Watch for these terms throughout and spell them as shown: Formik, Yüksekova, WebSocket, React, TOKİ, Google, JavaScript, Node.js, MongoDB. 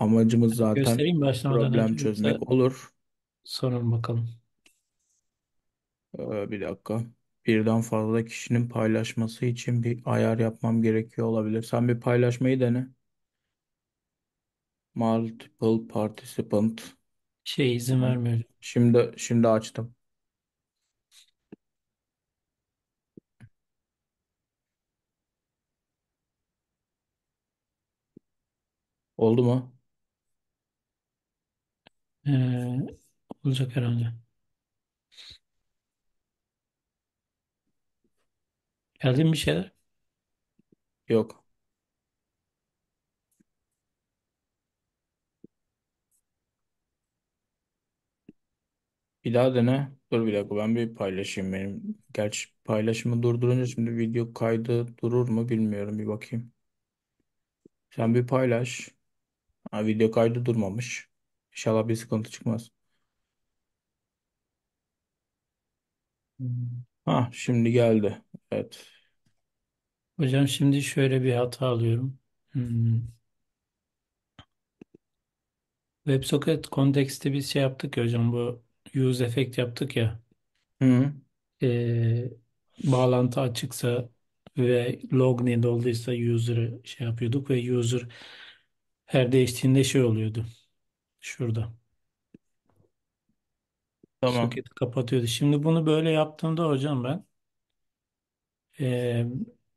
Amacımız zaten Göstereyim başlamadan problem önce yoksa çözmek olur. soralım bakalım. Bir dakika. Birden fazla kişinin paylaşması için bir ayar yapmam gerekiyor olabilir. Sen bir paylaşmayı dene. Multiple participant. Şey izin Tamam. vermiyor. Şimdi açtım. Oldu mu? Ee, Olacak herhalde. Geldi mi bir şeyler? Yok. Bir daha dene. Dur bir dakika, ben bir paylaşayım benim. Gerçi paylaşımı durdurunca şimdi video kaydı durur mu bilmiyorum, bir bakayım. Sen bir paylaş. Ha, video kaydı durmamış. İnşallah bir sıkıntı çıkmaz. Hmm. Ha, şimdi geldi. Evet. Hocam şimdi şöyle bir hata alıyorum. Hmm. WebSocket konteksti biz şey yaptık ya hocam, bu use effect yaptık ya. Hı. Ee, Bağlantı açıksa ve logned olduysa user'ı şey yapıyorduk ve user her değiştiğinde şey oluyordu şurada. Tamam. Soketi kapatıyordu. Şimdi bunu böyle yaptığımda hocam ben e,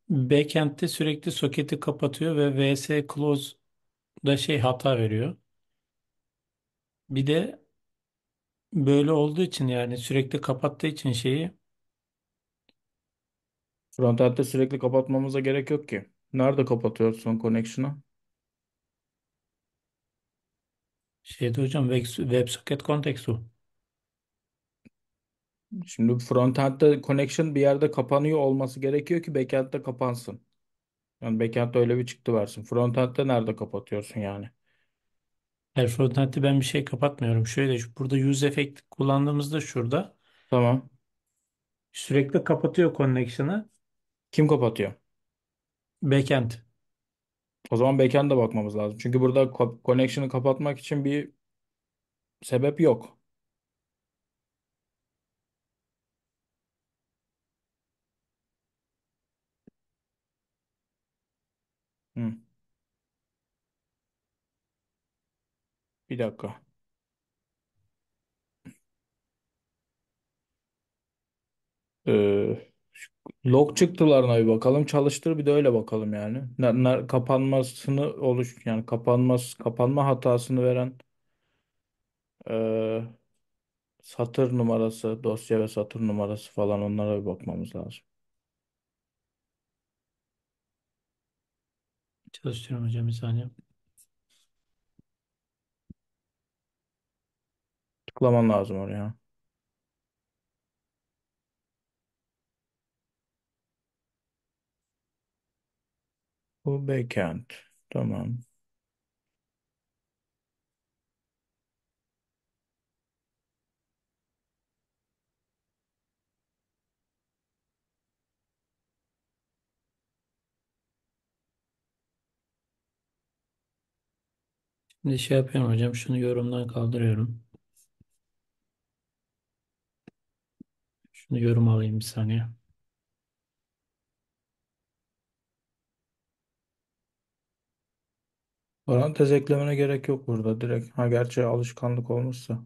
backend'de sürekli soketi kapatıyor ve vs close da şey hata veriyor. Bir de böyle olduğu için yani sürekli kapattığı için şeyi Frontend'de sürekli kapatmamıza gerek yok ki. Nerede kapatıyorsun connection'ı? şeydi hocam WebSocket kontekst o. Şimdi frontend'de connection bir yerde kapanıyor olması gerekiyor ki backend'de kapansın. Yani backend'de öyle bir çıktı versin. Frontend'de nerede kapatıyorsun yani? Her frontend'de ben bir şey kapatmıyorum. Şöyle burada use effect kullandığımızda şurada Tamam. sürekli kapatıyor connection'ı. Kim kapatıyor? Backend. O zaman backend'e bakmamız lazım. Çünkü burada connection'ı kapatmak için bir sebep yok. Hı. Bir dakika. Ee, Log çıktılarına bir bakalım. Çalıştır, bir de öyle bakalım yani. Kapanmasını oluş yani kapanma hatasını veren e, satır numarası, dosya ve satır numarası falan, onlara bir bakmamız lazım. Çalıştırıyorum hocam bir saniye. Tıklaman lazım oraya. Bu backend. Tamam. Şimdi şey yapıyorum hocam, şunu yorumdan kaldırıyorum. Şunu yorum alayım bir saniye. Parantez eklemene gerek yok burada direkt. Ha, gerçi alışkanlık olmuşsa.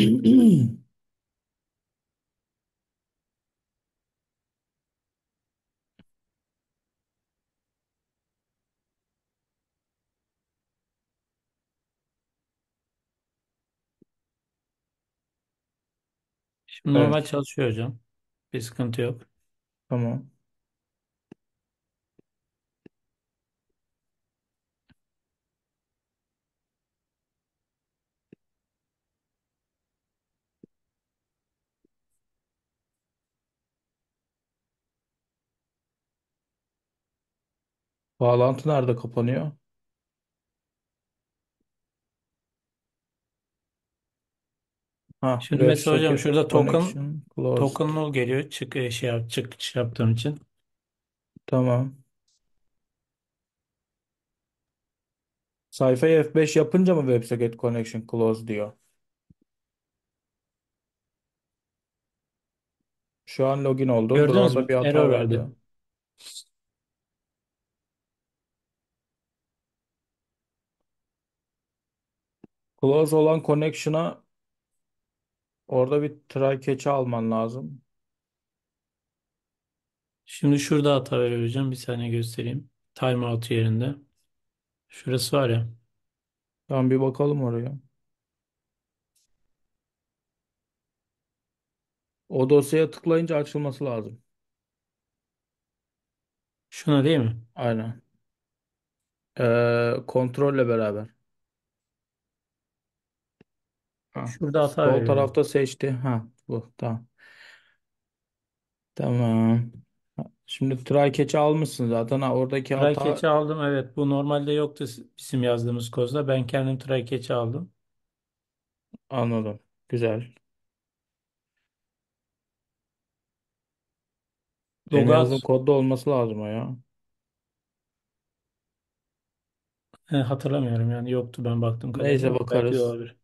Şimdi normal Evet. çalışıyor hocam. Bir sıkıntı yok. Tamam. Bağlantı nerede kapanıyor? Ha, Şimdi mesela hocam WebSocket şurada connection closed. token null geliyor. Çıkış yaptığım için. Tamam. Sayfayı F5 yapınca mı WebSocket connection close diyor? Şu an login oldum. Gördünüz Browser'da mü? bir hata Error verdi. verdi. Close olan connection'a orada bir try catch'i alman lazım. Şimdi şurada hata veriyor hocam. Bir saniye göstereyim. Timeout yerinde. Şurası var ya. Tamam, bir bakalım oraya. O dosyaya tıklayınca açılması lazım. Şuna değil mi? Aynen. Kontrolle beraber. Ha. Şurada hata Sol veriyor. tarafta seçti. Ha, bu tamam. Tamam. Şimdi try catch'i almışsın zaten. Ha, oradaki Try hata catch'i aldım. Evet, bu normalde yoktu bizim yazdığımız kozda. Ben kendim try catch'i aldım. anladım. Güzel. Senin yazdığın Logout kodda olması lazım o ya. Hatırlamıyorum yani, yoktu ben baktığım Neyse, kadarıyla. Belki de bakarız. olabilir.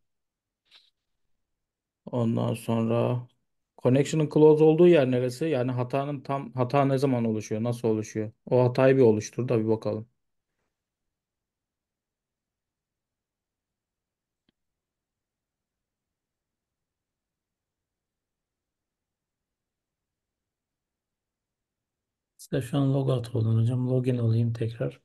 Ondan sonra connection'ın close olduğu yer neresi? Yani hata ne zaman oluşuyor? Nasıl oluşuyor? O hatayı bir oluştur da bir bakalım. Size şu an logout oldum hocam. Login olayım tekrar.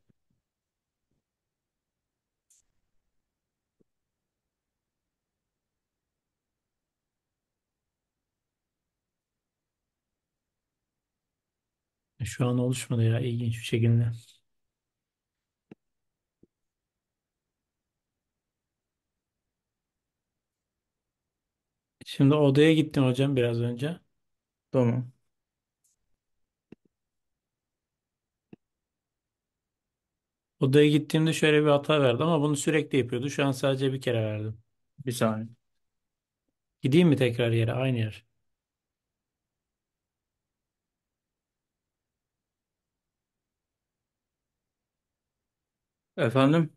Şu an oluşmadı ya, ilginç bir şekilde. Şimdi odaya gittim hocam biraz önce. Tamam. Odaya gittiğimde şöyle bir hata verdi ama bunu sürekli yapıyordu. Şu an sadece bir kere verdim. Bir saniye. Gideyim mi tekrar yere? Aynı yer. Efendim?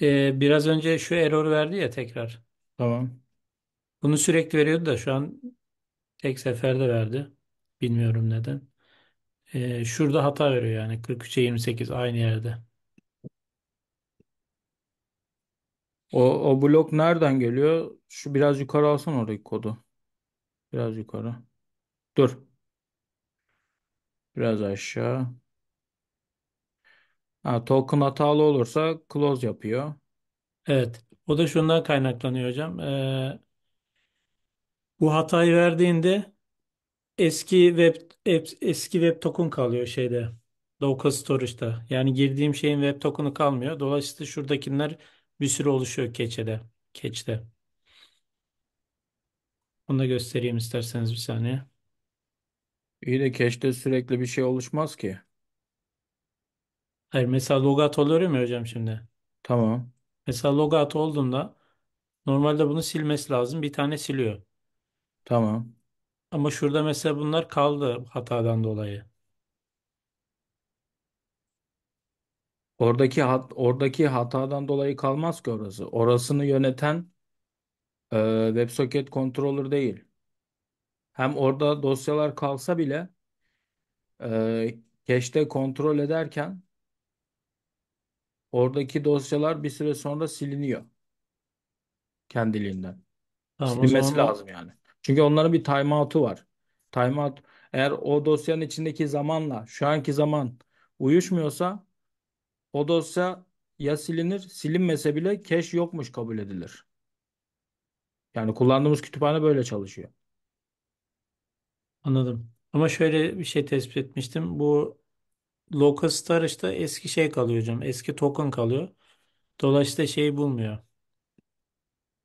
Biraz önce şu error verdi ya tekrar. Tamam. Bunu sürekli veriyordu da şu an tek seferde verdi. Bilmiyorum neden. Şurada hata veriyor yani, 43'e 28 aynı yerde. O blok nereden geliyor? Şu biraz yukarı alsan oradaki kodu. Biraz yukarı. Dur. Biraz aşağı. Ha, token hatalı olursa close yapıyor. Evet. O da şundan kaynaklanıyor hocam. Bu hatayı verdiğinde eski web token kalıyor şeyde. Local storage'da. Yani girdiğim şeyin web token'ı kalmıyor. Dolayısıyla şuradakiler bir sürü oluşuyor cache'de. Onu da göstereyim isterseniz bir saniye. İyi de cache'te sürekli bir şey oluşmaz ki. Hayır, mesela logout oluyor ya hocam şimdi. Tamam. Mesela logout olduğunda normalde bunu silmesi lazım. Bir tane siliyor. Tamam. Ama şurada mesela bunlar kaldı hatadan dolayı. Oradaki hatadan dolayı kalmaz ki orası. Orasını yöneten WebSocket controller değil. Hem orada dosyalar kalsa bile cache'te kontrol ederken oradaki dosyalar bir süre sonra siliniyor kendiliğinden. Tamam, o zaman Silinmesi lazım yani. Çünkü onların bir timeout'u var. Timeout eğer o dosyanın içindeki zamanla şu anki zaman uyuşmuyorsa o dosya ya silinir, silinmese bile cache yokmuş kabul edilir. Yani kullandığımız kütüphane böyle çalışıyor. anladım. Ama şöyle bir şey tespit etmiştim. Bu local storage'da eski şey kalıyor hocam. Eski token kalıyor. Dolayısıyla şeyi bulmuyor.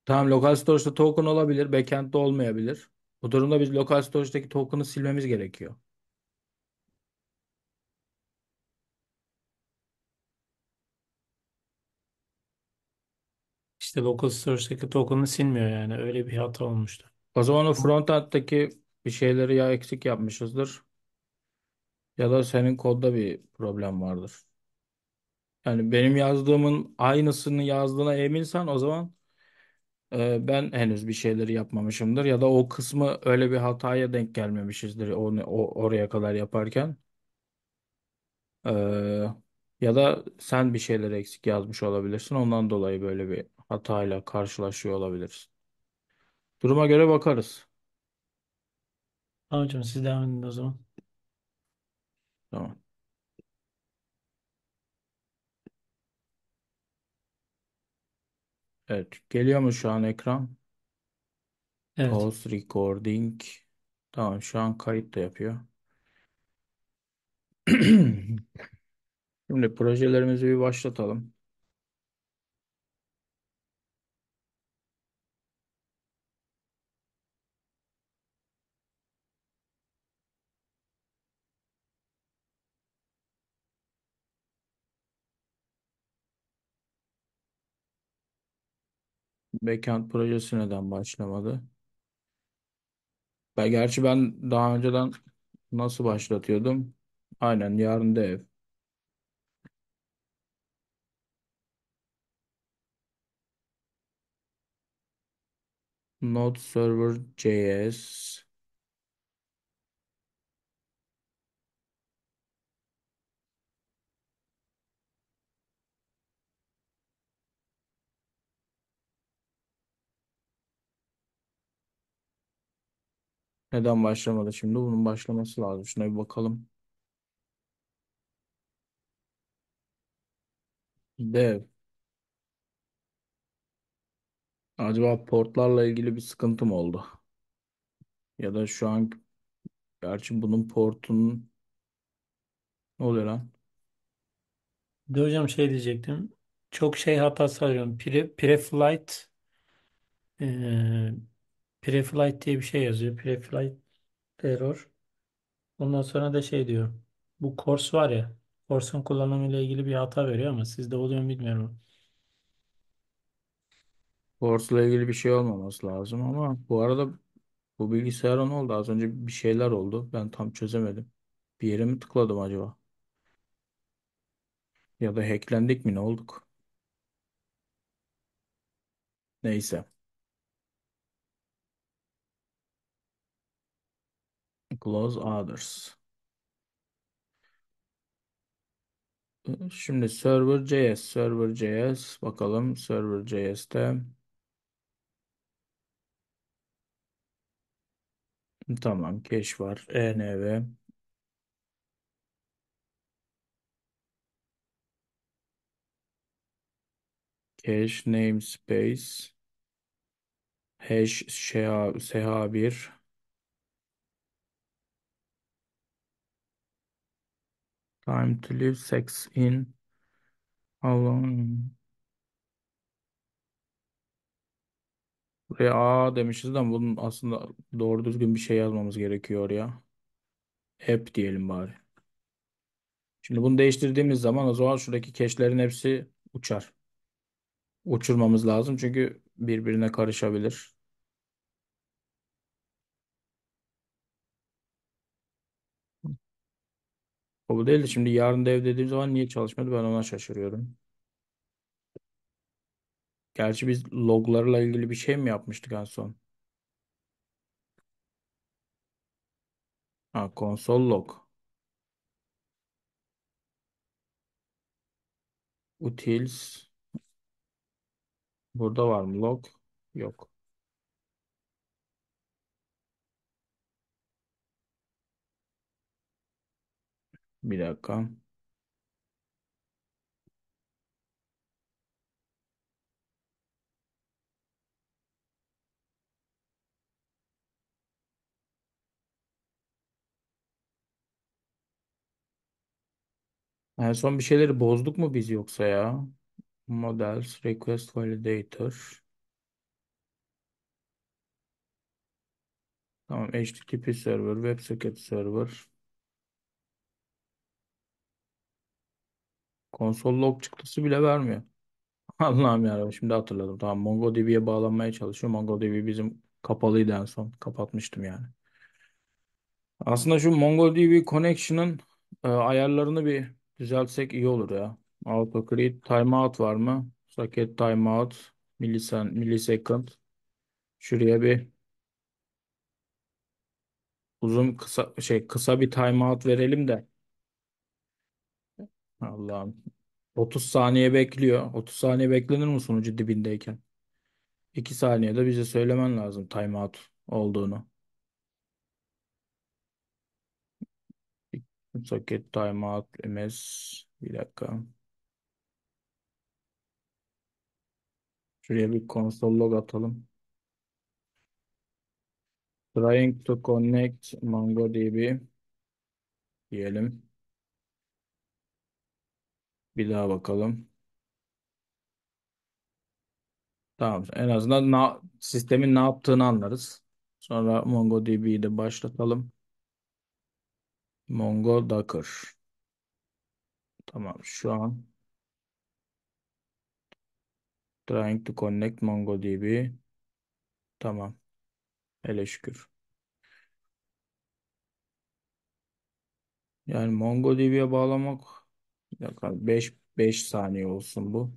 Tamam, lokal storage'da token olabilir, backend'de olmayabilir. Bu durumda biz lokal storage'daki token'ı silmemiz gerekiyor. İşte local storage'daki token'ı silmiyor yani. Öyle bir hata olmuştu. O zaman o frontend'deki bir şeyleri ya eksik yapmışızdır ya da senin kodda bir problem vardır. Yani benim yazdığımın aynısını yazdığına eminsen o zaman ben henüz bir şeyleri yapmamışımdır ya da o kısmı öyle bir hataya denk gelmemişizdir oraya kadar yaparken. Ee, Ya da sen bir şeyleri eksik yazmış olabilirsin. Ondan dolayı böyle bir hatayla karşılaşıyor olabilirsin. Duruma göre bakarız. Tamam hocam, siz devam edin o zaman. Tamam. Evet. Geliyor mu şu an ekran? Evet. Pause recording. Tamam, şu an kayıt da yapıyor. Şimdi projelerimizi bir başlatalım. Backend projesi neden başlamadı? Gerçi ben daha önceden nasıl başlatıyordum? Aynen, yarın da ev. Node server.js. Neden başlamadı şimdi? Bunun başlaması lazım. Şuna bir bakalım. Dev. Acaba portlarla ilgili bir sıkıntı mı oldu? Ya da şu an gerçi bunun portunun ne oluyor lan? Bir de hocam şey diyecektim. Çok şey hatası arıyorum. Preflight e, Preflight diye bir şey yazıyor. Preflight error. Ondan sonra da şey diyor. Bu course var ya. Course'un kullanımıyla ilgili bir hata veriyor ama sizde oluyor mu bilmiyorum. Portla ilgili bir şey olmaması lazım ama bu arada bu bilgisayara ne oldu? Az önce bir şeyler oldu. Ben tam çözemedim. Bir yere mi tıkladım acaba? Ya da hacklendik mi, ne olduk? Neyse. Close others. Şimdi server.js bakalım server.js'te tamam cache var, env cache namespace hash sh1 time to live sex in how long buraya a demişiz de ama bunun aslında doğru düzgün bir şey yazmamız gerekiyor ya. App diyelim bari. Şimdi bunu değiştirdiğimiz zaman o zaman şuradaki cache'lerin hepsi uçar. Uçurmamız lazım çünkü birbirine karışabilir. O bu değil de şimdi yarın da ev dediğim zaman niye çalışmadı ben ona şaşırıyorum. Gerçi biz loglarla ilgili bir şey mi yapmıştık en son? Ha, konsol log. Utils. Burada var mı log? Yok. Bir dakika. En son bir şeyleri bozduk mu biz yoksa ya? Models, request validator. Tamam, HTTP server, WebSocket server. Konsol log çıktısı bile vermiyor. Allah'ım yarabbim, şimdi hatırladım. Tamam, MongoDB'ye bağlanmaya çalışıyor. MongoDB bizim kapalıydı en son. Kapatmıştım yani. Aslında şu MongoDB connection'ın ayarlarını bir düzeltsek iyi olur ya. Autocrete timeout var mı? Socket timeout millisecond. Şuraya bir kısa bir timeout verelim de. Allah'ım. 30 saniye bekliyor. 30 saniye beklenir mi sunucu dibindeyken? 2 saniyede bize söylemen lazım timeout olduğunu. Socket timeout ms bir dakika. Şuraya bir console log atalım. Trying to connect MongoDB diyelim. Bir daha bakalım. Tamam. En azından sistemin ne yaptığını anlarız. Sonra MongoDB'yi de başlatalım. Mongo Docker. Tamam. Şu an trying to connect MongoDB. Tamam. Hele şükür. Yani MongoDB'ye bağlamak 5 saniye olsun bu.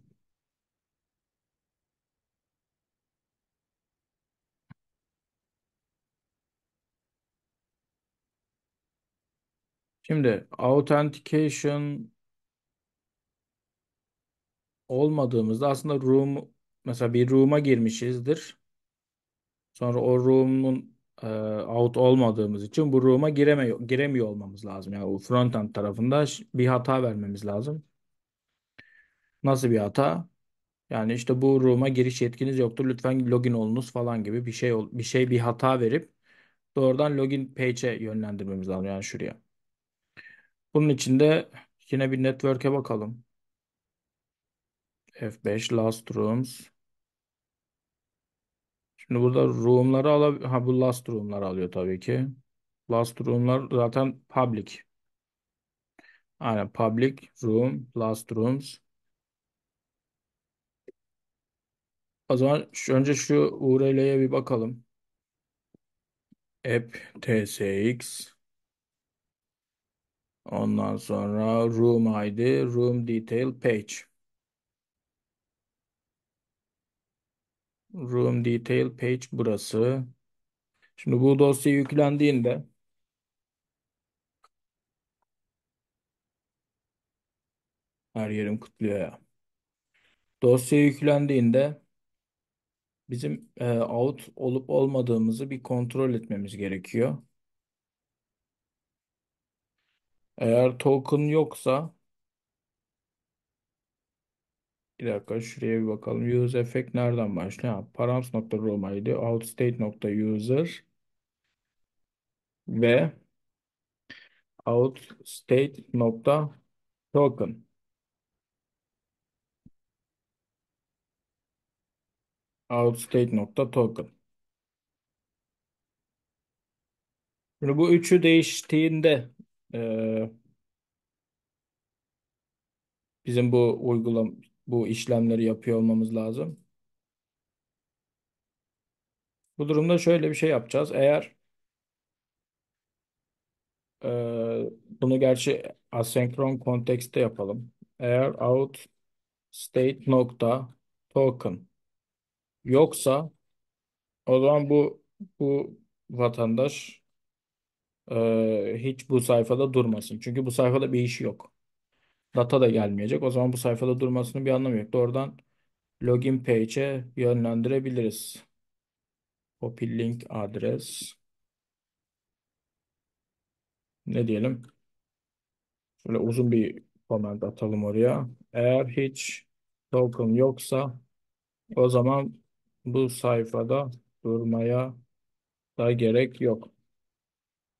Şimdi authentication olmadığımızda aslında room, mesela bir room'a girmişizdir. Sonra o room'un out olmadığımız için bu room'a giremiyor olmamız lazım. Yani o frontend tarafında bir hata vermemiz lazım. Nasıl bir hata? Yani işte bu room'a giriş yetkiniz yoktur. Lütfen login olunuz falan gibi bir hata verip doğrudan login page'e yönlendirmemiz lazım, yani şuraya. Bunun için de yine bir network'e bakalım. F5 last rooms. Şimdi burada room'ları bu last room'ları alıyor tabii ki. Last room'lar zaten public. Aynen public room last rooms. O zaman önce şu URL'ye bir bakalım. App tsx. Ondan sonra room id, room detail page. Room detail page burası. Şimdi bu dosya yüklendiğinde her yerim kutluyor ya. Dosya yüklendiğinde bizim out olup olmadığımızı bir kontrol etmemiz gerekiyor. Eğer token yoksa bir dakika şuraya bir bakalım. Use effect nereden başlıyor? Params.room id, outstate.user ve outstate.token. Outstate.token. Şimdi bu üçü değiştiğinde bizim bu işlemleri yapıyor olmamız lazım. Bu durumda şöyle bir şey yapacağız. Eğer bunu gerçi asenkron kontekste yapalım. Eğer outstate.token yoksa o zaman bu vatandaş hiç bu sayfada durmasın. Çünkü bu sayfada bir işi yok. Data da gelmeyecek. O zaman bu sayfada durmasının bir anlamı yok. Oradan login page'e yönlendirebiliriz. Copy link adres. Ne diyelim? Şöyle uzun bir comment atalım oraya. Eğer hiç token yoksa o zaman bu sayfada durmaya da gerek yok.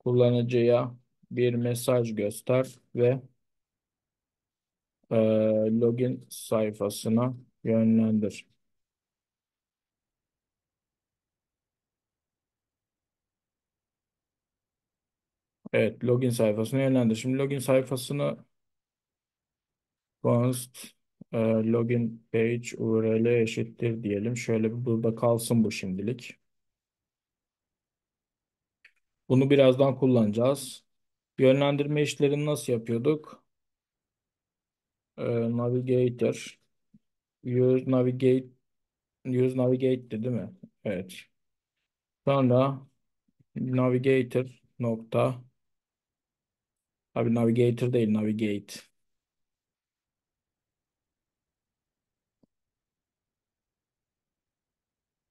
Kullanıcıya bir mesaj göster ve login sayfasına yönlendir. Evet, login sayfasına yönlendir. Şimdi login sayfasını const login page url eşittir diyelim. Şöyle bir burada kalsın bu şimdilik. Bunu birazdan kullanacağız. Yönlendirme işlerini nasıl yapıyorduk? Navigator. Use navigate. Use navigate'ti değil mi? Evet. Sonra navigator nokta. Abi navigator değil, navigate.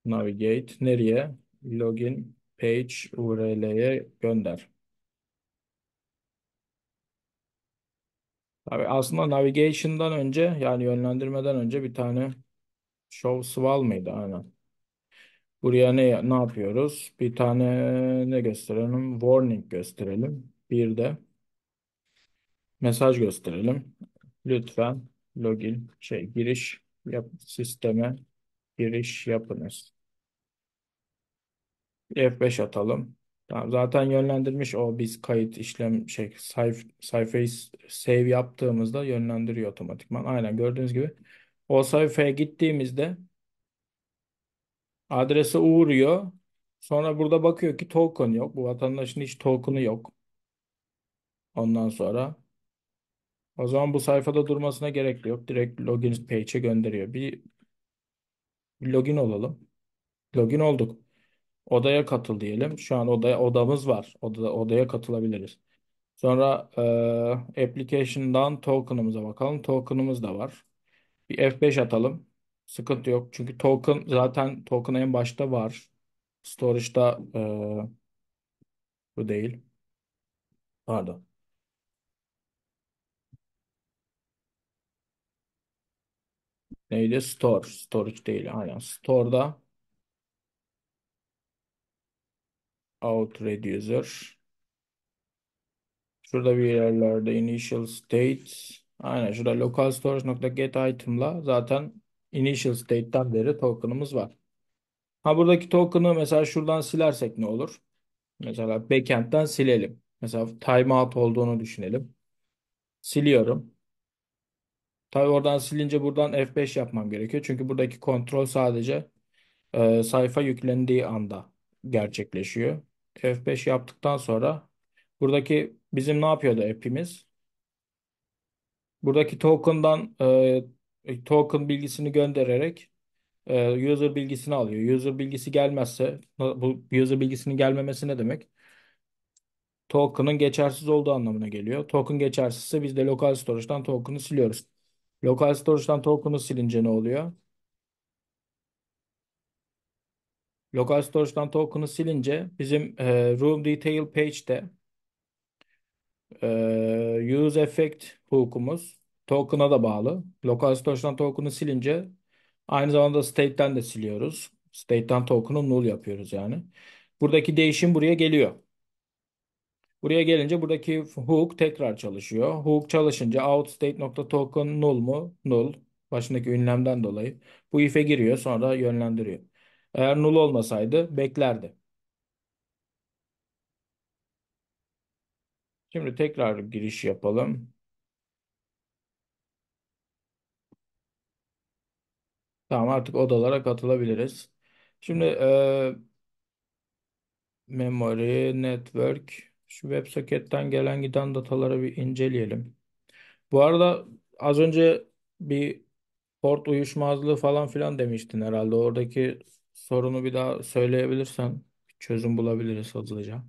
Navigate. Nereye? Login page URL'ye gönder. Abi aslında navigation'dan önce, yani yönlendirmeden önce bir tane show sval mıydı? Aynen. Buraya ne yapıyoruz? Bir tane ne gösterelim? Warning gösterelim. Bir de mesaj gösterelim. Lütfen login giriş yap, sisteme giriş yapınız. F5 atalım. Tamam, zaten yönlendirmiş o, biz kayıt işlem sayfayı save yaptığımızda yönlendiriyor otomatikman. Aynen gördüğünüz gibi. O sayfaya gittiğimizde adrese uğruyor. Sonra burada bakıyor ki token yok. Bu vatandaşın hiç token'ı yok. Ondan sonra o zaman bu sayfada durmasına gerek de yok. Direkt login page'e gönderiyor. Bir login olalım. Login olduk. Odaya katıl diyelim. Şu an odamız var. Odaya katılabiliriz. Sonra application'dan token'ımıza bakalım. Token'ımız da var. Bir F5 atalım. Sıkıntı yok. Çünkü zaten token en başta var. Storage'da bu değil. Pardon. Neydi? Store. Storage değil. Aynen. Store'da out reducer. Şurada bir yerlerde initial state. Aynen şurada local storage.get item'la zaten initial state'ten beri token'ımız var. Ha buradaki token'ı mesela şuradan silersek ne olur? Mesela backend'den silelim. Mesela timeout olduğunu düşünelim. Siliyorum. Tabii oradan silince buradan F5 yapmam gerekiyor. Çünkü buradaki kontrol sadece sayfa yüklendiği anda gerçekleşiyor. F5 yaptıktan sonra buradaki bizim ne yapıyordu app'imiz? Buradaki token'dan token bilgisini göndererek user bilgisini alıyor. User bilgisi gelmezse, bu user bilgisinin gelmemesi ne demek? Token'ın geçersiz olduğu anlamına geliyor. Token geçersizse biz de local storage'dan token'ı siliyoruz. Local storage'dan token'ı silince ne oluyor? Local storage'dan token'ı silince bizim room detail page'de use effect hookumuz token'a da bağlı. Local storage'dan token'ı silince aynı zamanda state'ten de siliyoruz. State'ten token'ı null yapıyoruz yani. Buradaki değişim buraya geliyor. Buraya gelince buradaki hook tekrar çalışıyor. Hook çalışınca outstate.token null mu? Null. Başındaki ünlemden dolayı. Bu if'e giriyor, sonra yönlendiriyor. Eğer null olmasaydı beklerdi. Şimdi tekrar giriş yapalım. Tamam, artık odalara katılabiliriz. Şimdi memory, network, şu WebSocket'ten gelen giden dataları bir inceleyelim. Bu arada az önce bir port uyuşmazlığı falan filan demiştin herhalde. Oradaki sorunu bir daha söyleyebilirsen çözüm bulabiliriz hızlıca.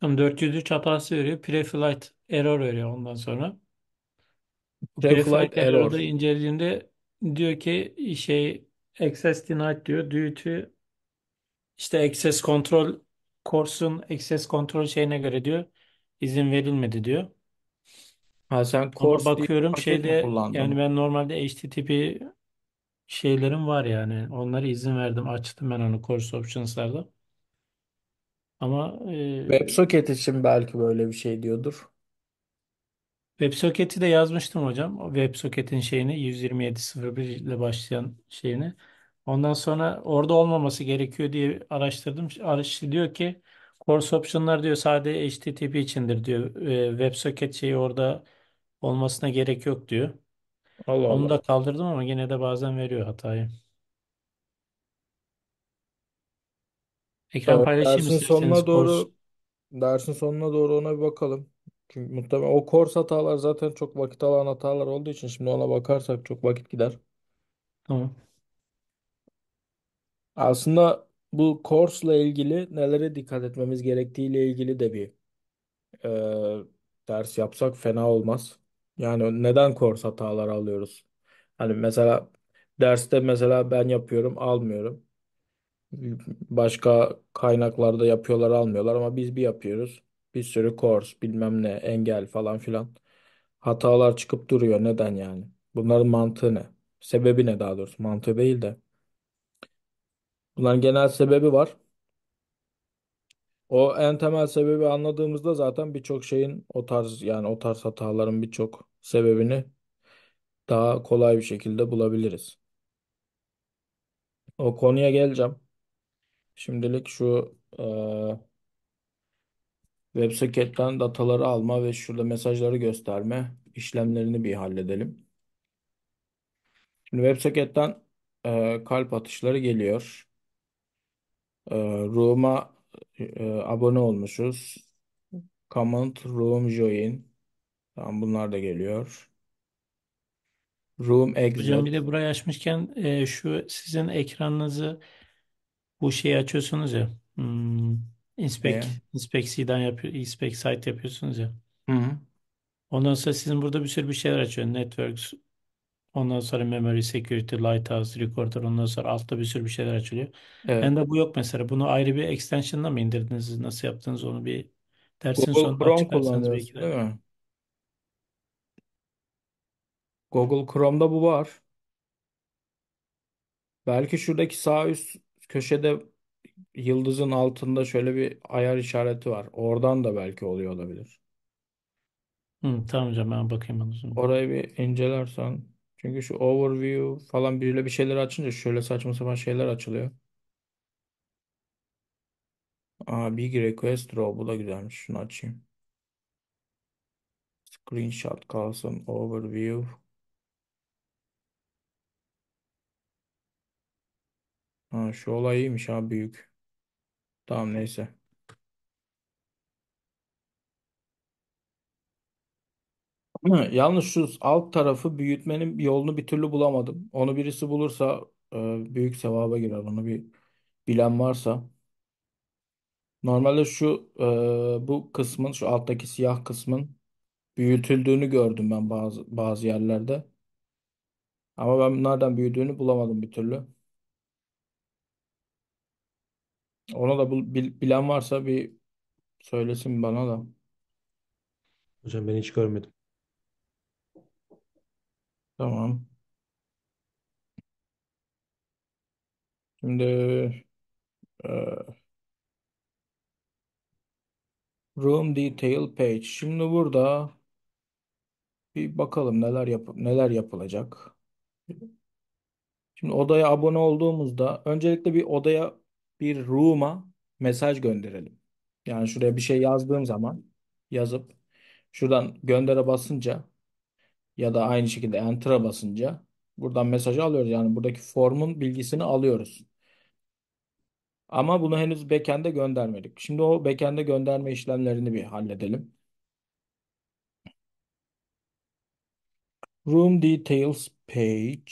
Tam 403 hatası veriyor. Preflight error veriyor ondan sonra. Preflight error'da incelediğimde diyor ki access denied diyor. Due to access control course'un access control şeyine göre diyor. İzin verilmedi diyor. Ha sen course bakıyorum kullandın? Yani ben normalde HTTP şeylerim var yani. Onlara izin verdim. Açtım ben onu course options'larda. Ama WebSocket için belki böyle bir şey diyordur. WebSocket'i de yazmıştım hocam. O WebSocket'in şeyini 127.01 ile başlayan şeyini. Ondan sonra orada olmaması gerekiyor diye araştırdım. Araştırdı diyor ki course option'lar diyor sadece HTTP içindir diyor. WebSocket şeyi orada olmasına gerek yok diyor. Allah Allah. Onu da kaldırdım ama yine de bazen veriyor hatayı. Ekran paylaşayım isterseniz. Dersin sonuna doğru ona bir bakalım. Çünkü muhtemelen o course hatalar zaten çok vakit alan hatalar olduğu için şimdi ona bakarsak çok vakit gider. Tamam. Aslında bu course'la ilgili nelere dikkat etmemiz gerektiğiyle ilgili de bir ders yapsak fena olmaz. Yani neden course hataları alıyoruz? Hani mesela derste mesela ben yapıyorum almıyorum. Başka kaynaklarda yapıyorlar almıyorlar ama biz bir yapıyoruz. Bir sürü course bilmem ne engel falan filan. Hatalar çıkıp duruyor. Neden yani? Bunların mantığı ne? Sebebi ne daha doğrusu? Mantığı değil de. Bunların genel sebebi var. O en temel sebebi anladığımızda zaten birçok şeyin o tarz hataların birçok sebebini daha kolay bir şekilde bulabiliriz. O konuya geleceğim. Şimdilik şu WebSocket'ten dataları alma ve şurada mesajları gösterme işlemlerini bir halledelim. Şimdi WebSocket'ten kalp atışları geliyor. Room'a abone olmuşuz. Command Room Join. Tamam, bunlar da geliyor. Room Hocam bir Exit. de burayı açmışken şu sizin ekranınızı bu şeyi açıyorsunuz ya. Inspect, Ne? Inspect site yapıyorsunuz ya. Hı. Ondan sonra sizin burada bir sürü bir şeyler açıyor. Networks, ondan sonra memory, security, lighthouse, recorder, ondan sonra altta bir sürü bir şeyler açılıyor. Evet. Bende bu yok mesela. Bunu ayrı bir extension'la mı indirdiniz? Nasıl yaptınız onu bir dersin Google sonunda Chrome açıklarsanız belki kullanıyorsun de. değil mi? Google Chrome'da bu var. Belki şuradaki sağ üst köşede yıldızın altında şöyle bir ayar işareti var. Oradan da belki oluyor olabilir. Tamam hocam ben bakayım onu sonra. Orayı bir incelersen. Çünkü şu overview falan böyle bir şeyler açınca şöyle saçma sapan şeyler açılıyor. Aa, big request row, bu da güzelmiş. Şunu açayım. Screenshot kalsın. Overview. Ha, şu olay iyiymiş ha, büyük. Tamam, neyse. Yalnız şu alt tarafı büyütmenin yolunu bir türlü bulamadım. Onu birisi bulursa büyük sevaba girer. Onu bir bilen varsa. Normalde bu kısmın, şu alttaki siyah kısmın büyütüldüğünü gördüm ben bazı yerlerde. Ama ben nereden büyüdüğünü bulamadım bir türlü. Onu da bilen varsa bir söylesin bana da. Hocam ben hiç görmedim. Tamam. Şimdi e, Room Detail Page. Şimdi burada bir bakalım neler yapılacak. Şimdi odaya abone olduğumuzda öncelikle bir room'a mesaj gönderelim. Yani şuraya bir şey yazdığım zaman yazıp şuradan göndere basınca ya da aynı şekilde enter'a basınca buradan mesajı alıyoruz. Yani buradaki formun bilgisini alıyoruz. Ama bunu henüz backend'e göndermedik. Şimdi o backend'e gönderme işlemlerini bir halledelim. Room details page.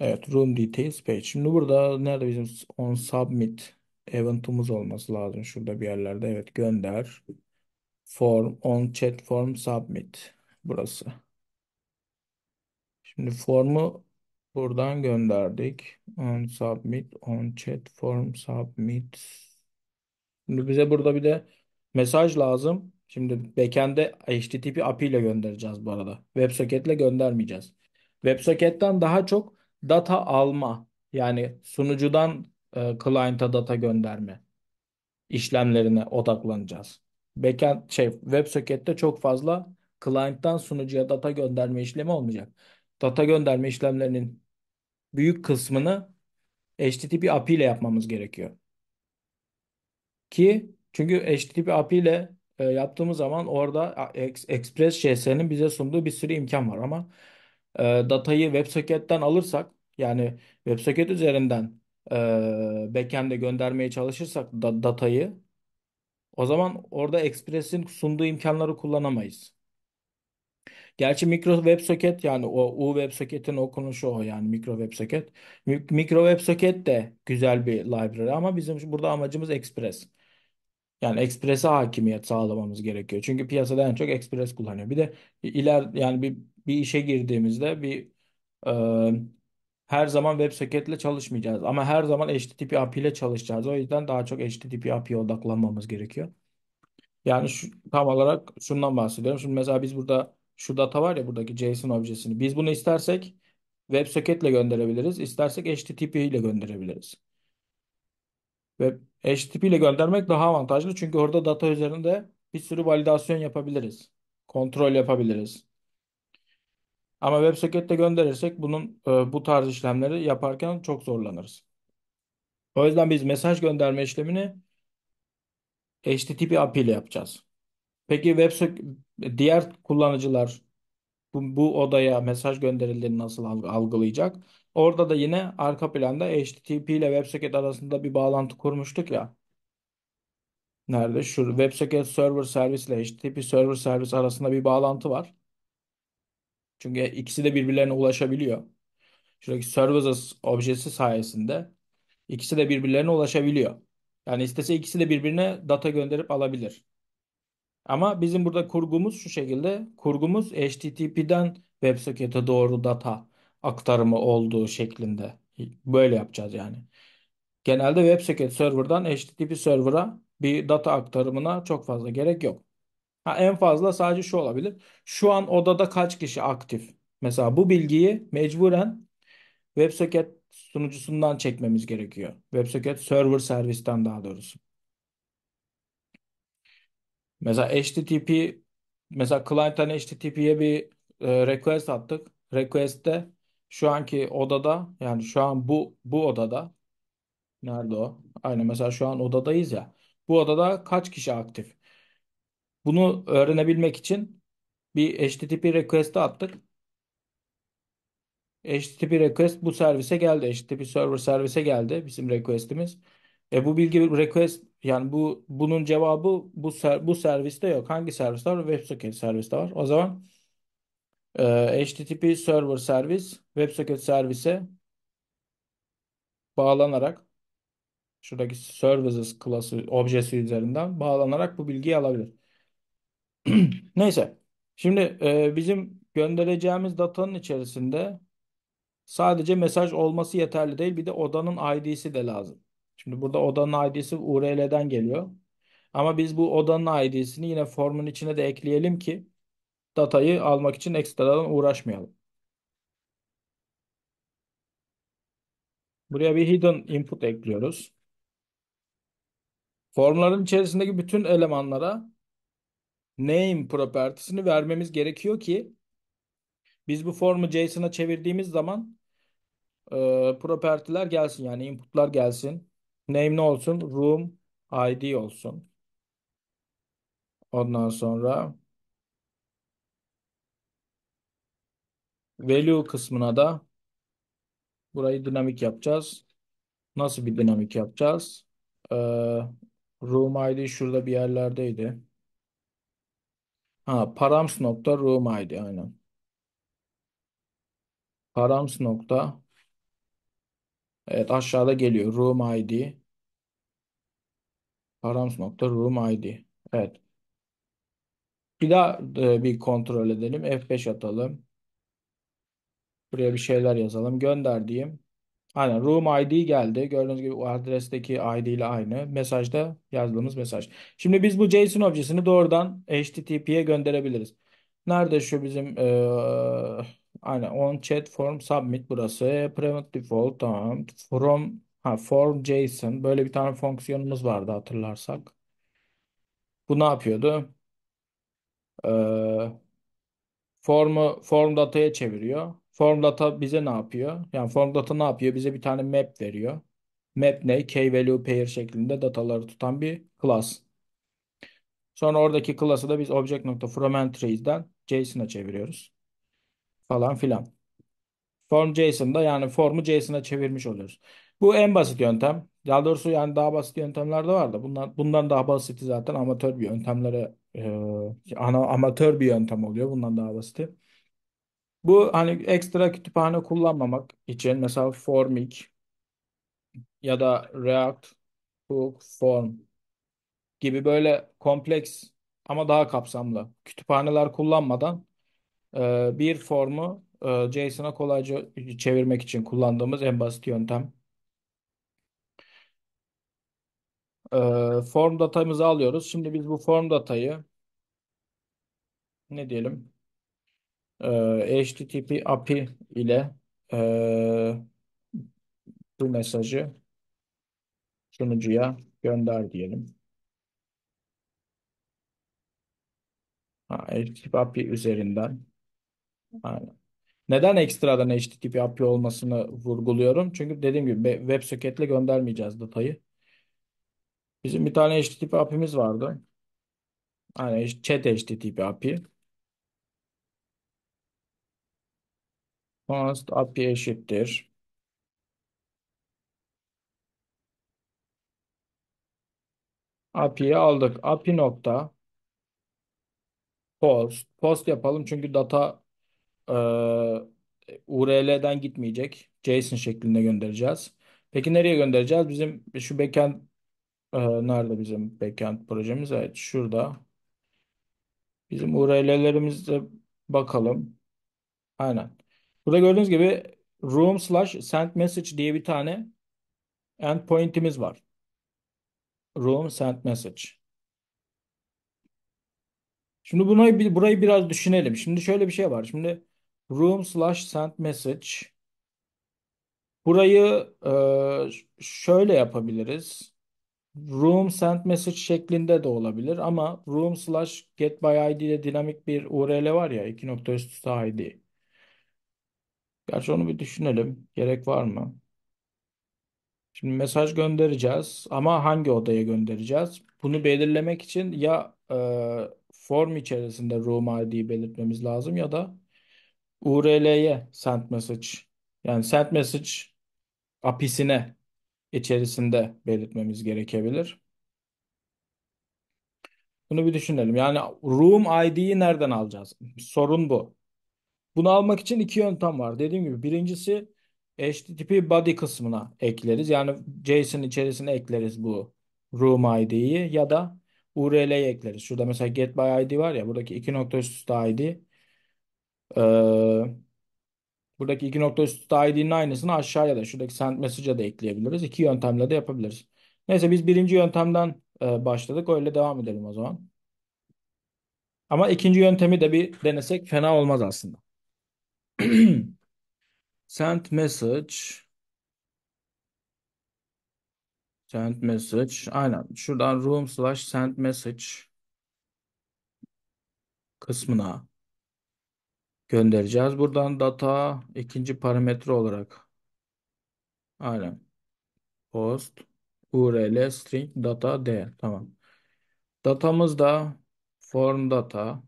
Evet, room details page. Şimdi burada nerede bizim on submit event'ımız olması lazım. Şurada bir yerlerde. Evet, gönder. Form on chat form submit. Burası. Şimdi formu buradan gönderdik. On submit on chat form submit. Şimdi bize burada bir de mesaj lazım. Şimdi backend'e HTTP API ile göndereceğiz bu arada. WebSocket ile göndermeyeceğiz. WebSocket'ten daha çok data alma, yani sunucudan client'a data gönderme işlemlerine odaklanacağız. Backend WebSocket'te çok fazla client'tan sunucuya data gönderme işlemi olmayacak. Data gönderme işlemlerinin büyük kısmını HTTP API ile yapmamız gerekiyor. Çünkü HTTP API ile yaptığımız zaman orada Express JS'nin bize sunduğu bir sürü imkan var ama datayı WebSocket'ten alırsak, yani WebSocket üzerinden backend'e göndermeye çalışırsak datayı O zaman orada Express'in sunduğu imkanları kullanamayız. Gerçi mikro WebSocket, yani o WebSocket'in okunuşu o, yani mikro WebSocket. Mikro WebSocket de güzel bir library ama bizim burada amacımız Express. Yani Express'e hakimiyet sağlamamız gerekiyor. Çünkü piyasada en çok Express kullanıyor. Bir de yani bir işe girdiğimizde e, her zaman WebSocket ile çalışmayacağız. Ama her zaman HTTP API ile çalışacağız. O yüzden daha çok HTTP API'ye odaklanmamız gerekiyor. Yani tam olarak şundan bahsediyorum. Şimdi mesela biz burada şu data var ya, buradaki JSON objesini. Biz bunu istersek WebSocket ile gönderebiliriz. İstersek HTTP ile gönderebiliriz. Ve HTTP ile göndermek daha avantajlı çünkü orada data üzerinde bir sürü validasyon yapabiliriz. Kontrol yapabiliriz. Ama WebSocket'te gönderirsek bu tarz işlemleri yaparken çok zorlanırız. O yüzden biz mesaj gönderme işlemini HTTP API ile yapacağız. Peki diğer kullanıcılar bu odaya mesaj gönderildiğini nasıl algılayacak? Orada da yine arka planda HTTP ile WebSocket arasında bir bağlantı kurmuştuk ya. Nerede? Şu WebSocket Server Service ile HTTP Server Service arasında bir bağlantı var. Çünkü ikisi de birbirlerine ulaşabiliyor. Şuradaki Services objesi sayesinde ikisi de birbirlerine ulaşabiliyor. Yani istese ikisi de birbirine data gönderip alabilir. Ama bizim burada kurgumuz şu şekilde. Kurgumuz HTTP'den WebSocket'e doğru data aktarımı olduğu şeklinde. Böyle yapacağız yani. Genelde WebSocket server'dan HTTP server'a bir data aktarımına çok fazla gerek yok. En fazla sadece şu olabilir. Şu an odada kaç kişi aktif? Mesela bu bilgiyi mecburen WebSocket sunucusundan çekmemiz gerekiyor. WebSocket server servisten, daha doğrusu. Mesela HTTP, mesela client'tan HTTP'ye bir request attık. Request'te şu anki odada, yani şu an bu odada, nerede o? Aynen, mesela şu an odadayız ya. Bu odada kaç kişi aktif? Bunu öğrenebilmek için bir HTTP request'e attık. HTTP request bu servise geldi. HTTP server servise geldi bizim request'imiz. Bu bilgi request, yani bunun cevabı bu serviste yok. Hangi serviste var? WebSocket serviste var. O zaman HTTP server service WebSocket servise bağlanarak, şuradaki services klası objesi üzerinden bağlanarak bu bilgiyi alabilir. Neyse. Şimdi bizim göndereceğimiz datanın içerisinde sadece mesaj olması yeterli değil. Bir de odanın ID'si de lazım. Şimdi burada odanın ID'si URL'den geliyor. Ama biz bu odanın ID'sini yine formun içine de ekleyelim ki datayı almak için ekstradan uğraşmayalım. Buraya bir hidden input ekliyoruz. Formların içerisindeki bütün elemanlara name propertiesini vermemiz gerekiyor ki biz bu formu JSON'a çevirdiğimiz zaman propertiler gelsin, yani inputlar gelsin. Name ne olsun? Room ID olsun. Ondan sonra value kısmına da burayı dinamik yapacağız. Nasıl bir dinamik yapacağız? Room ID şurada bir yerlerdeydi. Params.room ID, aynen. Params. Evet, aşağıda geliyor. Room ID. Params.room ID. Evet. Bir daha bir kontrol edelim. F5 atalım. Buraya bir şeyler yazalım. Gönderdiğim. Aynen, room ID geldi. Gördüğünüz gibi adresteki ID ile aynı. Mesajda yazdığımız mesaj. Şimdi biz bu JSON objesini doğrudan HTTP'ye gönderebiliriz. Nerede şu bizim aynen, on chat form submit burası. Prevent default, tamam. Form JSON. Böyle bir tane fonksiyonumuz vardı, hatırlarsak. Bu ne yapıyordu? Form data'ya çeviriyor. Form data bize ne yapıyor? Yani form data ne yapıyor? Bize bir tane map veriyor. Map ne? Key value pair şeklinde dataları tutan bir class. Sonra oradaki class'ı da biz object.fromEntries'den JSON'a çeviriyoruz. Falan filan. Form JSON'da, yani formu JSON'a çevirmiş oluyoruz. Bu en basit yöntem. Daha doğrusu yani daha basit yöntemler de var da bundan daha basiti zaten amatör bir yöntemlere amatör bir yöntem oluyor bundan daha basiti. Bu hani ekstra kütüphane kullanmamak için mesela Formik ya da React Hook Form gibi böyle kompleks ama daha kapsamlı kütüphaneler kullanmadan bir formu JSON'a kolayca çevirmek için kullandığımız en basit yöntem. Form datamızı alıyoruz. Şimdi biz bu form datayı ne diyelim? HTTP API ile e, bu mesajı sunucuya gönder diyelim. HTTP API üzerinden. Aynen. Neden ekstradan HTTP API olmasını vurguluyorum? Çünkü dediğim gibi WebSocket'le göndermeyeceğiz datayı. Bizim bir tane HTTP API'miz vardı. Aynen chat HTTP API. Const API eşittir. API'yi aldık. API nokta post. Post yapalım çünkü data URL'den gitmeyecek. JSON şeklinde göndereceğiz. Peki nereye göndereceğiz? Bizim şu backend nerede bizim backend projemiz? Evet şurada. Bizim URL'lerimize bakalım. Aynen. Burada gördüğünüz gibi room/send message diye bir tane endpoint'imiz var. Room send message. Şimdi burayı biraz düşünelim. Şimdi şöyle bir şey var. Şimdi room/send message burayı şöyle yapabiliriz. Room send message şeklinde de olabilir ama room/get by id ile dinamik bir URL var ya 2.üst id. Gerçi onu bir düşünelim. Gerek var mı? Şimdi mesaj göndereceğiz ama hangi odaya göndereceğiz? Bunu belirlemek için ya form içerisinde room id'yi belirtmemiz lazım ya da URL'ye send message yani send message API'sine içerisinde belirtmemiz gerekebilir. Bunu bir düşünelim. Yani room id'yi nereden alacağız? Sorun bu. Bunu almak için iki yöntem var. Dediğim gibi birincisi HTTP body kısmına ekleriz. Yani JSON içerisine ekleriz bu room id'yi ya da URL'ye ekleriz. Şurada mesela get by id var ya buradaki 2.üst id. Buradaki 2.üst id'nin aynısını aşağıya da şuradaki send message'a da ekleyebiliriz. İki yöntemle de yapabiliriz. Neyse biz birinci yöntemden başladık. Öyle devam edelim o zaman. Ama ikinci yöntemi de bir denesek fena olmaz aslında. Send message. Aynen. Şuradan room/send message kısmına göndereceğiz. Buradan data ikinci parametre olarak. Aynen. Post url string data değer. Tamam. Datamız da form data.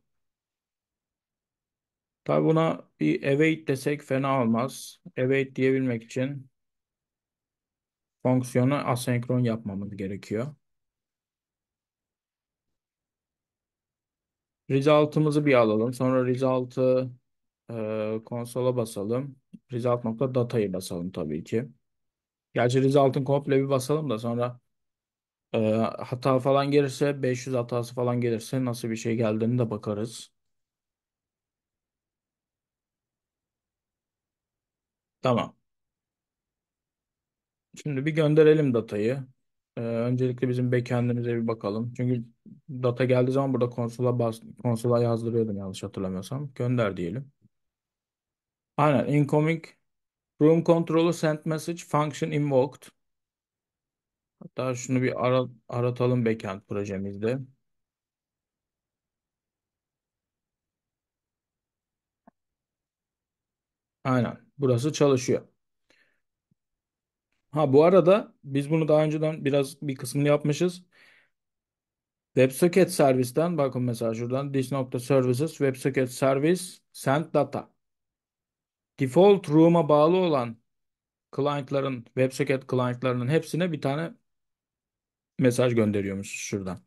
Tabi buna bir await desek fena olmaz. Await diyebilmek için fonksiyonu asenkron yapmamız gerekiyor. Result'ımızı bir alalım. Sonra result'ı konsola basalım. Result.data'yı basalım tabii ki. Gerçi result'ın komple bir basalım da sonra hata falan gelirse 500 hatası falan gelirse nasıl bir şey geldiğini de bakarız. Tamam. Şimdi bir gönderelim datayı. Öncelikle bizim backend'imize bir bakalım. Çünkü data geldiği zaman burada konsola yazdırıyordum yanlış hatırlamıyorsam. Gönder diyelim. Aynen. Incoming room controller send message function invoked. Hatta şunu bir aratalım backend projemizde. Aynen. Burası çalışıyor. Bu arada biz bunu daha önceden bir kısmını yapmışız. WebSocket servisten bakın mesela şuradan this.services WebSocket service send data. Default room'a bağlı olan client'ların, WebSocket client'larının hepsine bir tane mesaj gönderiyormuş şuradan.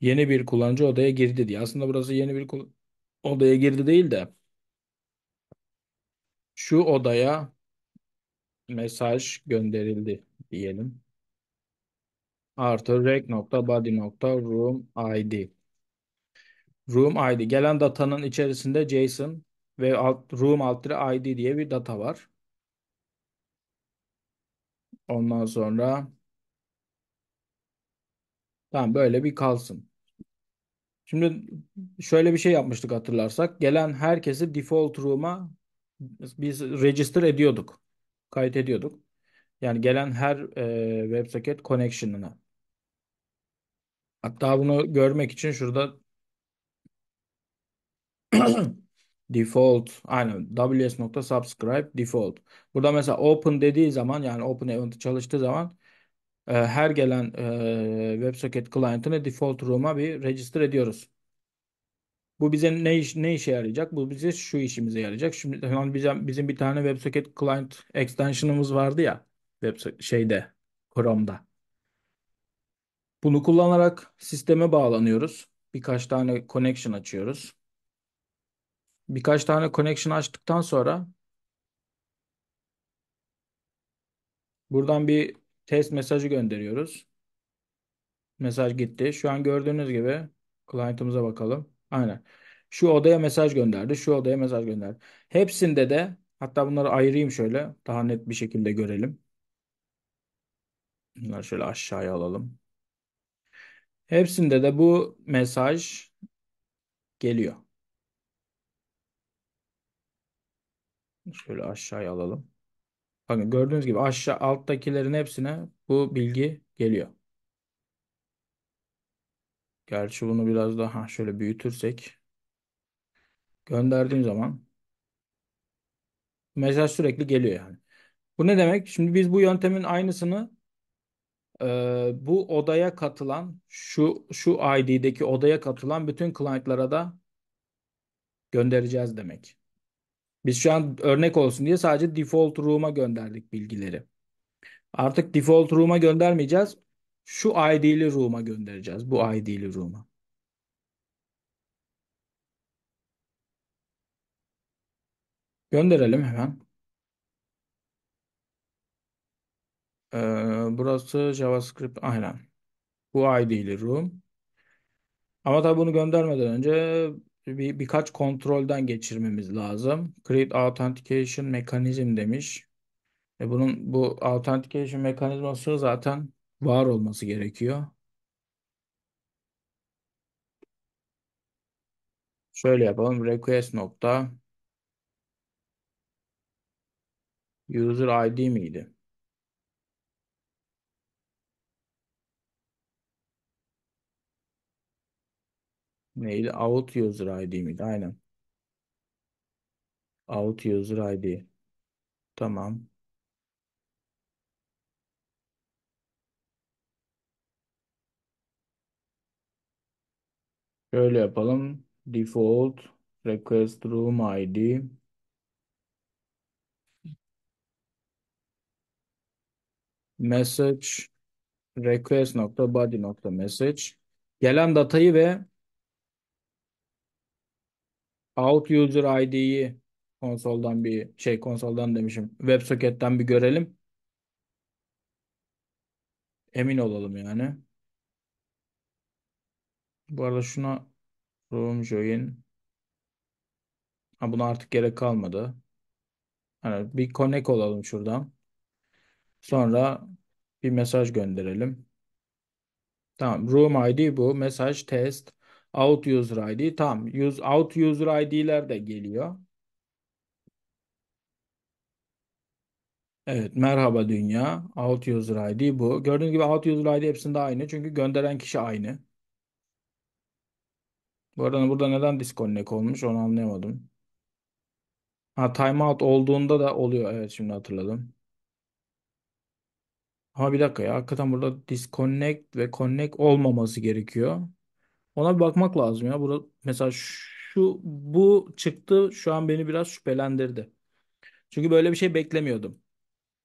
Yeni bir kullanıcı odaya girdi diye. Aslında burası yeni bir odaya girdi değil de şu odaya mesaj gönderildi diyelim. Artı rec.body.room id. Room id. Gelen datanın içerisinde JSON ve room id diye bir data var. Ondan sonra tamam, böyle bir kalsın. Şimdi şöyle bir şey yapmıştık hatırlarsak. Gelen herkesi default room'a biz register ediyorduk. Kayıt ediyorduk. Yani gelen her WebSocket connection'ına. Hatta bunu görmek için şurada default, aynen, ws.subscribe default. Burada mesela open dediği zaman, yani open event çalıştığı zaman her gelen WebSocket client'ını default room'a bir register ediyoruz. Bu bize ne işe yarayacak? Bu bize şu işimize yarayacak. Şimdi hani bizim bir tane WebSocket client extension'ımız vardı ya Chrome'da. Bunu kullanarak sisteme bağlanıyoruz. Birkaç tane connection açıyoruz. Birkaç tane connection açtıktan sonra buradan bir test mesajı gönderiyoruz. Mesaj gitti. Şu an gördüğünüz gibi client'ımıza bakalım. Aynen. Şu odaya mesaj gönderdi. Şu odaya mesaj gönderdi. Hepsinde de, hatta bunları ayırayım şöyle daha net bir şekilde görelim. Bunları şöyle aşağıya alalım. Hepsinde de bu mesaj geliyor. Şöyle aşağıya alalım. Bakın gördüğünüz gibi aşağı alttakilerin hepsine bu bilgi geliyor. Gerçi bunu biraz daha şöyle büyütürsek, gönderdiğim zaman mesaj sürekli geliyor yani. Bu ne demek? Şimdi biz bu yöntemin aynısını bu odaya katılan, şu ID'deki odaya katılan bütün client'lara da göndereceğiz demek. Biz şu an örnek olsun diye sadece default room'a gönderdik bilgileri. Artık default room'a göndermeyeceğiz. Şu ID'li room'a göndereceğiz. Bu ID'li room'a. Gönderelim hemen. Burası JavaScript. Aynen. Bu ID'li room. Ama tabii bunu göndermeden önce birkaç kontrolden geçirmemiz lazım. Create Authentication Mechanism demiş. Bu Authentication mekanizması zaten var olması gerekiyor. Şöyle yapalım. Request nokta user ID miydi? Neydi? Out user ID miydi? Aynen. Out user ID. Tamam. Şöyle yapalım. Default request room ID. Message request.body.message. Gelen datayı ve out user ID'yi konsoldan demişim. WebSocket'ten bir görelim. Emin olalım yani. Bu arada şuna room join. Buna artık gerek kalmadı. Yani bir connect olalım şuradan. Sonra bir mesaj gönderelim. Tamam. Room ID bu. Mesaj test. Out user ID. Tamam. Out user ID'ler de geliyor. Evet. Merhaba dünya. Out user ID bu. Gördüğünüz gibi out user ID hepsinde aynı. Çünkü gönderen kişi aynı. Bu arada burada neden disconnect olmuş onu anlayamadım. Timeout olduğunda da oluyor. Evet, şimdi hatırladım. Ama bir dakika ya. Hakikaten burada disconnect ve connect olmaması gerekiyor. Ona bir bakmak lazım ya. Burada mesela bu çıktı, şu an beni biraz şüphelendirdi. Çünkü böyle bir şey beklemiyordum.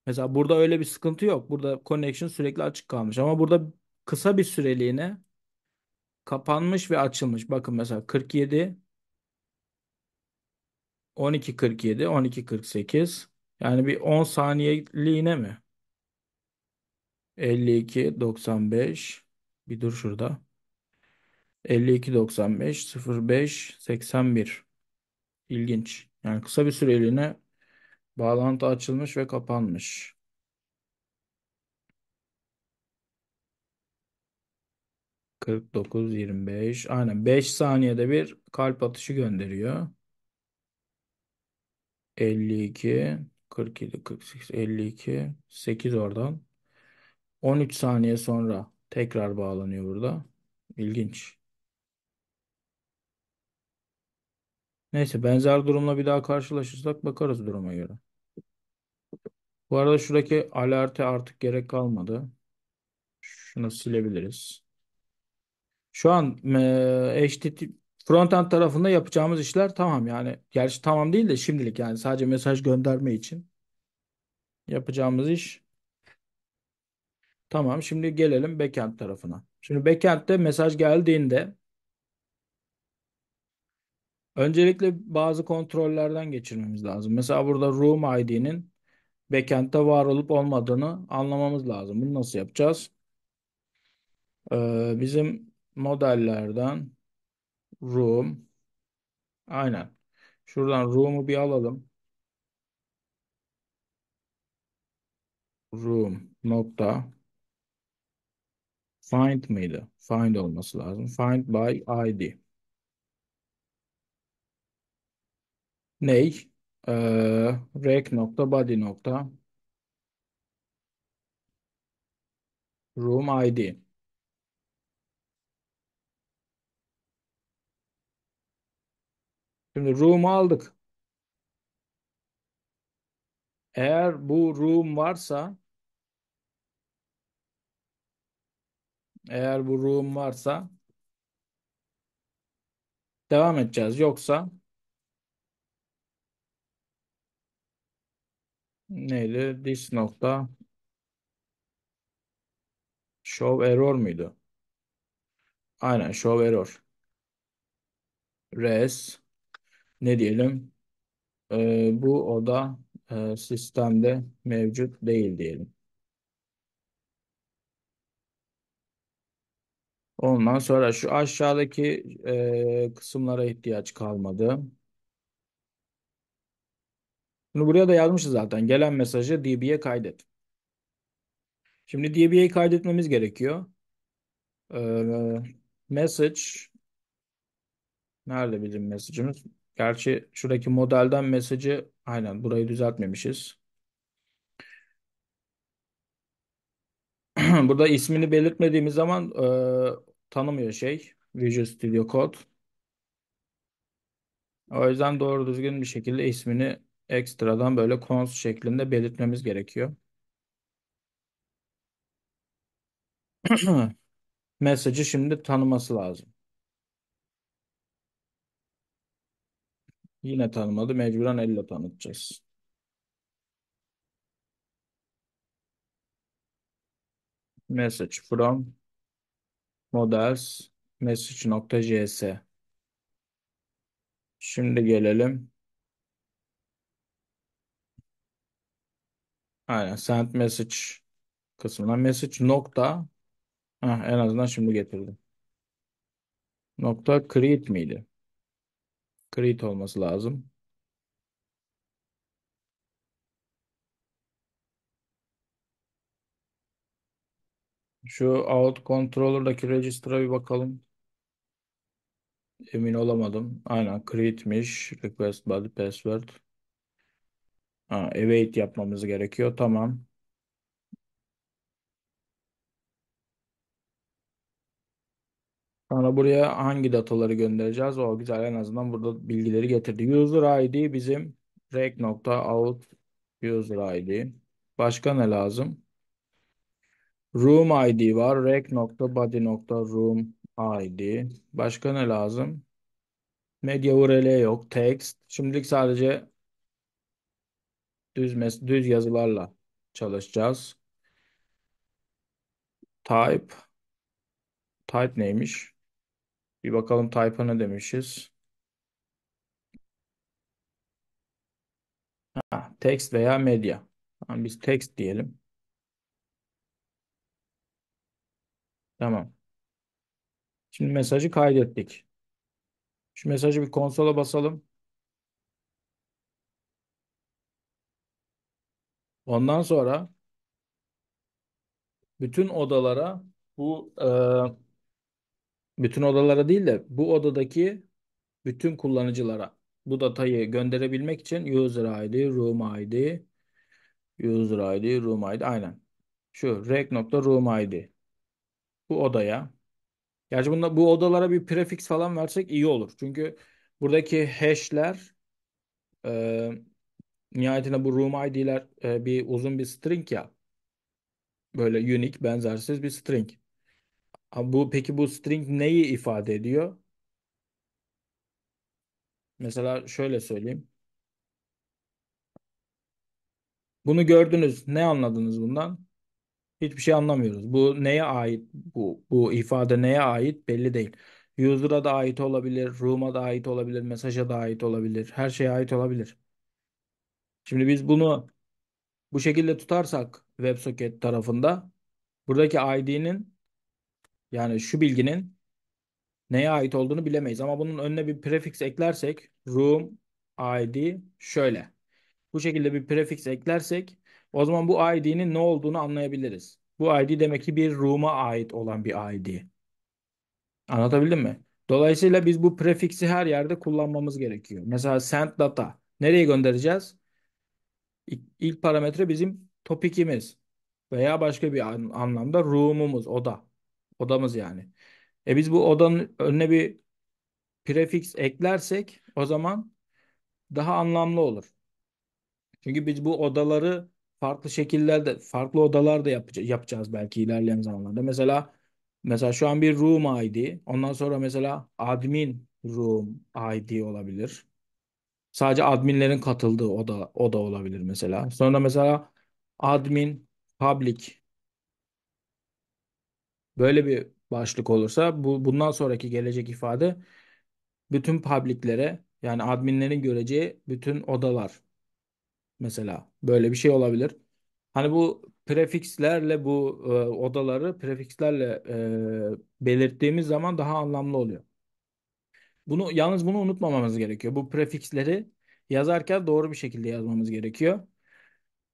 Mesela burada öyle bir sıkıntı yok. Burada connection sürekli açık kalmış ama burada kısa bir süreliğine kapanmış ve açılmış. Bakın mesela 47 12.47, 12.48. Yani bir 10 saniyeliğine mi? 52, 95. Bir dur şurada. 52, 95, 05, 81. İlginç. Yani kısa bir süreliğine bağlantı açılmış ve kapanmış. Kırk dokuz, 25. Aynen 5 saniyede bir kalp atışı gönderiyor. 52, 47, 48, 52, 8 oradan. 13 saniye sonra tekrar bağlanıyor burada. İlginç. Neyse benzer durumla bir daha karşılaşırsak bakarız duruma göre. Bu arada şuradaki alerte artık gerek kalmadı. Şunu silebiliriz. Şu an HTTP frontend tarafında yapacağımız işler tamam yani. Gerçi tamam değil de şimdilik yani sadece mesaj gönderme için yapacağımız iş tamam. Şimdi gelelim backend tarafına. Şimdi backend'de mesaj geldiğinde öncelikle bazı kontrollerden geçirmemiz lazım. Mesela burada room ID'nin backend'de var olup olmadığını anlamamız lazım. Bunu nasıl yapacağız? Bizim modellerden room aynen. Şuradan room'u bir alalım. Room nokta find mıydı? Find olması lazım. Find by ID. Ney? Rec nokta body nokta room ID. Şimdi room'u aldık. Eğer bu room varsa eğer bu room varsa devam edeceğiz. Yoksa neydi? This nokta show error muydu? Aynen show error. Res ne diyelim? Bu oda sistemde mevcut değil diyelim. Ondan sonra şu aşağıdaki kısımlara ihtiyaç kalmadı. Bunu buraya da yazmışız zaten. Gelen mesajı DB'ye kaydet. Şimdi DB'ye kaydetmemiz gerekiyor. Message nerede bizim mesajımız? Gerçi şuradaki modelden mesajı aynen burayı düzeltmemişiz. Burada ismini belirtmediğimiz zaman tanımıyor Visual Studio Code. O yüzden doğru düzgün bir şekilde ismini ekstradan böyle cons şeklinde belirtmemiz gerekiyor. Mesajı şimdi tanıması lazım. Yine tanımadı. Mecburen elle tanıtacağız. Message from models message.js. Şimdi gelelim. Aynen send message kısmına message nokta en azından şimdi getirdim. Nokta create miydi? Create olması lazım. Şu out controller'daki register'a bir bakalım. Emin olamadım. Aynen create'miş. Request body password. Await yapmamız gerekiyor. Tamam. Sonra buraya hangi dataları göndereceğiz? O güzel en azından burada bilgileri getirdi. User ID bizim rec.out user ID. Başka ne lazım? Room ID var. Rec.body.room ID. Başka ne lazım? Media URL yok. Text. Şimdilik sadece düz yazılarla. çalışacağız. Type. Type neymiş? Bir bakalım type'a ne demişiz? Ha, text veya medya. Tamam, biz text diyelim. Tamam. Şimdi mesajı kaydettik. Şu mesajı bir konsola basalım. Ondan sonra bütün odalara bu bütün odalara değil de bu odadaki bütün kullanıcılara bu datayı gönderebilmek için user ID, room ID, user ID, room ID aynen. Şu rec.room ID bu odaya. Gerçi bunda bu odalara bir prefix falan versek iyi olur. Çünkü buradaki hash'ler e, nihayetinde bu room ID'ler bir uzun bir string ya. Böyle unique, benzersiz bir string. Peki bu string neyi ifade ediyor? Mesela şöyle söyleyeyim. Bunu gördünüz. Ne anladınız bundan? Hiçbir şey anlamıyoruz. Bu neye ait? Bu ifade neye ait? Belli değil. User'a da ait olabilir, room'a da ait olabilir, mesaja da ait olabilir. Her şeye ait olabilir. Şimdi biz bunu bu şekilde tutarsak WebSocket tarafında buradaki ID'nin yani şu bilginin neye ait olduğunu bilemeyiz. Ama bunun önüne bir prefix eklersek room ID şöyle. Bu şekilde bir prefix eklersek o zaman bu ID'nin ne olduğunu anlayabiliriz. Bu ID demek ki bir room'a ait olan bir ID. Anlatabildim mi? Dolayısıyla biz bu prefix'i her yerde kullanmamız gerekiyor. Mesela send data. Nereye göndereceğiz? İlk parametre bizim topikimiz veya başka bir anlamda room'umuz, oda. Odamız yani. Biz bu odanın önüne bir prefix eklersek o zaman daha anlamlı olur. Çünkü biz bu odaları farklı şekillerde, farklı odalarda yapacağız belki ilerleyen zamanlarda. Mesela şu an bir room ID, ondan sonra mesela admin room ID olabilir. Sadece adminlerin katıldığı oda olabilir mesela. Sonra mesela admin public böyle bir başlık olursa bundan sonraki gelecek ifade bütün public'lere yani adminlerin göreceği bütün odalar mesela böyle bir şey olabilir. Hani bu prefixlerle bu odaları prefixlerle belirttiğimiz zaman daha anlamlı oluyor. Yalnız bunu unutmamamız gerekiyor. Bu prefixleri yazarken doğru bir şekilde yazmamız gerekiyor.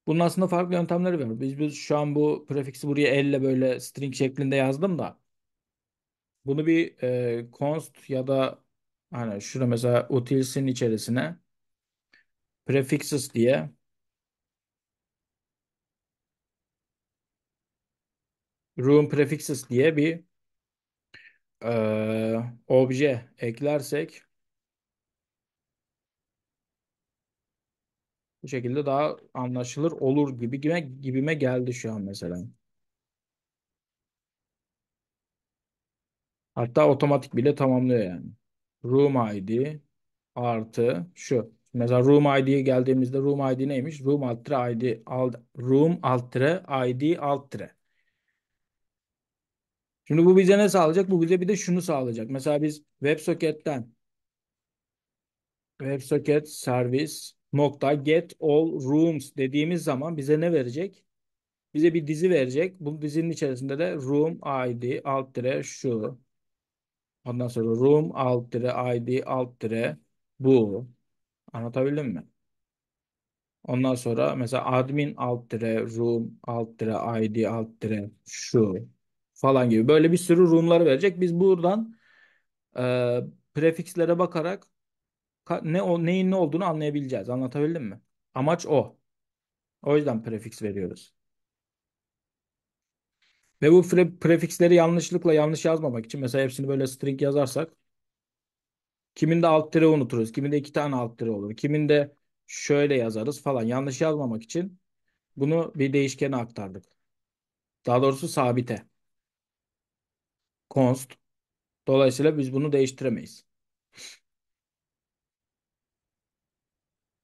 Bunun aslında farklı yöntemleri var. Biz şu an bu prefiksi buraya elle böyle string şeklinde yazdım da bunu bir const ya da hani şurada mesela utils'in içerisine prefixes diye room prefixes diye bir obje eklersek bu şekilde daha anlaşılır olur gibime geldi şu an mesela. Hatta otomatik bile tamamlıyor yani. Room ID artı şu. Mesela room ID'ye geldiğimizde room ID neymiş? Room alt tire ID room alt tire ID alt tire. Şimdi bu bize ne sağlayacak? Bu bize bir de şunu sağlayacak. Mesela biz WebSocket servis nokta get all rooms dediğimiz zaman bize ne verecek? Bize bir dizi verecek. Bu dizinin içerisinde de room ID alt tire şu. Ondan sonra room alt tire ID alt tire bu. Anlatabildim mi? Ondan sonra mesela admin alt tire room alt tire ID alt tire şu falan gibi. Böyle bir sürü room'ları verecek. Biz buradan prefixlere bakarak neyin ne olduğunu anlayabileceğiz. Anlatabildim mi? Amaç o. O yüzden prefix veriyoruz. Ve bu prefixleri yanlış yazmamak için mesela hepsini böyle string yazarsak kimin de alt tire unuturuz. Kimin de 2 tane alt tire olur. Kimin de şöyle yazarız falan. Yanlış yazmamak için bunu bir değişkene aktardık. Daha doğrusu sabite. Const. Dolayısıyla biz bunu değiştiremeyiz.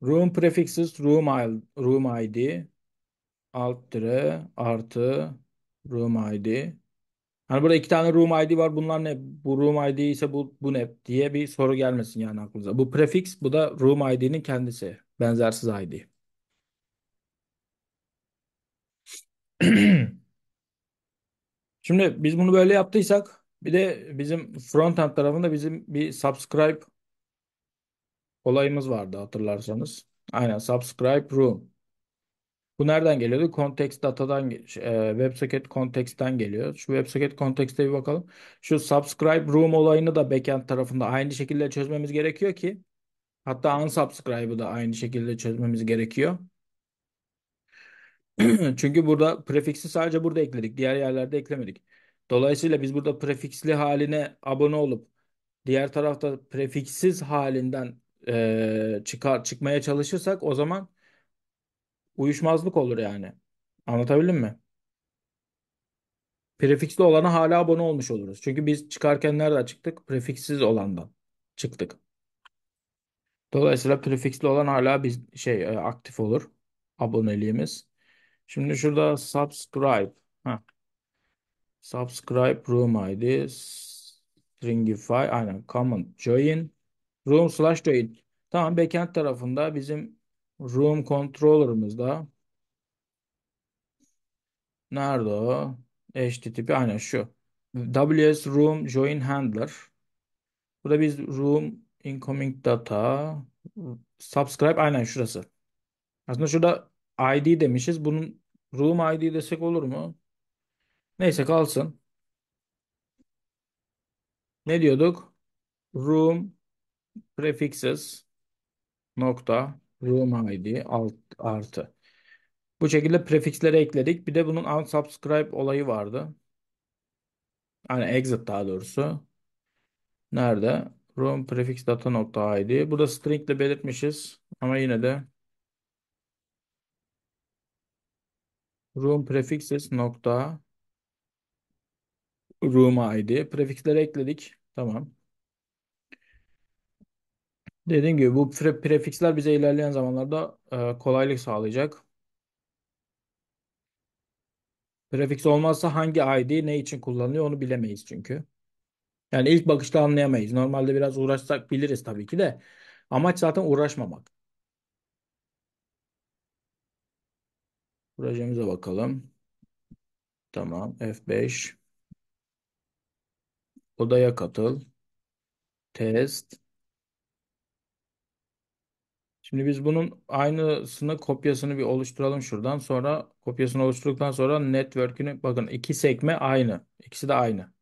Room prefixes, room ID alt tire artı room id. Hani burada iki tane room id var. Bunlar ne? Bu room id ise bu ne diye bir soru gelmesin yani aklınıza. Bu prefix, bu da room id'nin kendisi. Benzersiz id. Şimdi biz bunu böyle yaptıysak bir de bizim frontend tarafında bizim bir subscribe olayımız vardı hatırlarsanız. Aynen, subscribe room. Bu nereden geliyordu? Context datadan, WebSocket context'ten geliyor. Şu WebSocket context'e bir bakalım. Şu subscribe room olayını da backend tarafında aynı şekilde çözmemiz gerekiyor ki, hatta unsubscribe'ı da aynı şekilde çözmemiz gerekiyor. Çünkü burada prefiksi sadece burada ekledik. Diğer yerlerde eklemedik. Dolayısıyla biz burada prefiksli haline abone olup diğer tarafta prefiksiz halinden çıkmaya çalışırsak o zaman uyuşmazlık olur yani. Anlatabildim mi? Prefiksli olana hala abone olmuş oluruz. Çünkü biz çıkarken nereden çıktık? Prefiksiz olandan çıktık. Dolayısıyla prefiksli olan hala biz aktif olur aboneliğimiz. Şimdi şurada subscribe. Subscribe room id stringify, aynen, command join room /join. Tamam, backend tarafında bizim room controller'ımızda nerede o? HTTP, aynen şu. WS room join handler. Burada biz room incoming data subscribe, aynen şurası. Aslında şurada ID demişiz. Bunun room ID desek olur mu? Neyse, kalsın. Ne diyorduk? Room prefixes nokta room ID alt artı. Bu şekilde prefixleri ekledik. Bir de bunun unsubscribe olayı vardı. Yani exit daha doğrusu. Nerede? Room prefix data nokta ID. Burada string ile belirtmişiz. Ama yine de room prefixes nokta room id. Prefixleri ekledik. Tamam. Dediğim gibi bu prefixler bize ilerleyen zamanlarda kolaylık sağlayacak. Prefix olmazsa hangi id ne için kullanılıyor onu bilemeyiz çünkü. Yani ilk bakışta anlayamayız. Normalde biraz uğraşsak biliriz tabii ki de. Amaç zaten uğraşmamak. Projemize bakalım. Tamam. F5. Odaya katıl. Test. Şimdi biz bunun aynısını, kopyasını bir oluşturalım şuradan. Sonra kopyasını oluşturduktan sonra network'ünü, bakın iki sekme aynı. İkisi de aynı.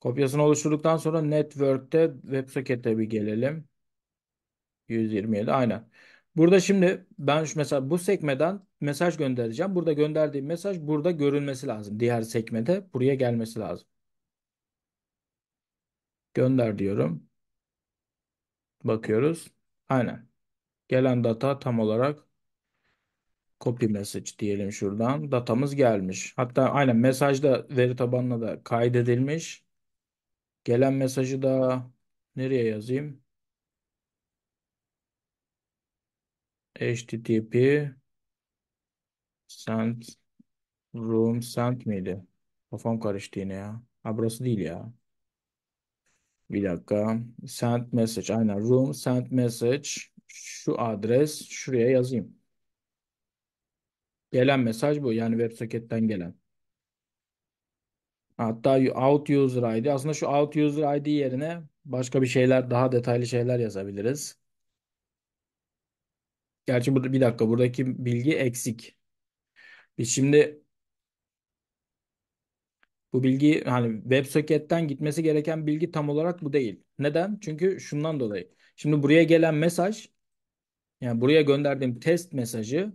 Kopyasını oluşturduktan sonra network'te WebSocket'e bir gelelim. 127, aynen. Burada şimdi ben mesela bu sekmeden mesaj göndereceğim. Burada gönderdiğim mesaj burada görünmesi lazım. Diğer sekmede buraya gelmesi lazım. Gönder diyorum. Bakıyoruz. Aynen. Gelen data tam olarak copy message diyelim şuradan. Datamız gelmiş. Hatta aynen mesajda veri tabanına da kaydedilmiş. Gelen mesajı da nereye yazayım? HTTP send room send miydi? Kafam karıştı yine ya. Ha, burası değil ya. Bir dakika. Send message. Aynen. Room send message. Şu adres. Şuraya yazayım. Gelen mesaj bu. Yani WebSocket'ten gelen. Hatta out user ID. Aslında şu out user ID yerine başka bir şeyler, daha detaylı şeyler yazabiliriz. Gerçi burada bir dakika, buradaki bilgi eksik. Biz şimdi bu bilgi, hani WebSocket'ten gitmesi gereken bilgi tam olarak bu değil. Neden? Çünkü şundan dolayı. Şimdi buraya gelen mesaj, yani buraya gönderdiğim test mesajı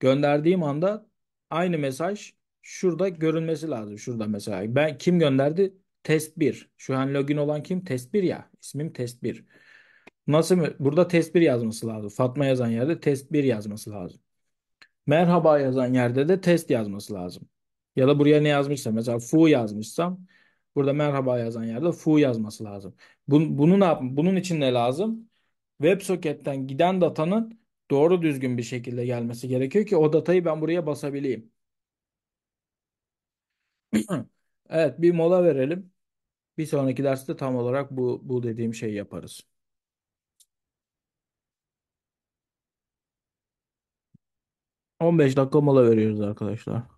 gönderdiğim anda aynı mesaj şurada görünmesi lazım. Şurada mesela ben, kim gönderdi? Test 1. Şu an login olan kim? Test 1 ya. İsmim test 1. Nasıl mı? Burada test 1 yazması lazım. Fatma yazan yerde test 1 yazması lazım. Merhaba yazan yerde de test yazması lazım. Ya da buraya ne yazmışsam, mesela fu yazmışsam burada merhaba yazan yerde fu yazması lazım. Bunun için ne lazım? WebSocket'ten giden datanın doğru düzgün bir şekilde gelmesi gerekiyor ki o datayı ben buraya basabileyim. Evet, bir mola verelim. Bir sonraki derste tam olarak bu dediğim şeyi yaparız. 15 dakika mola veriyoruz arkadaşlar.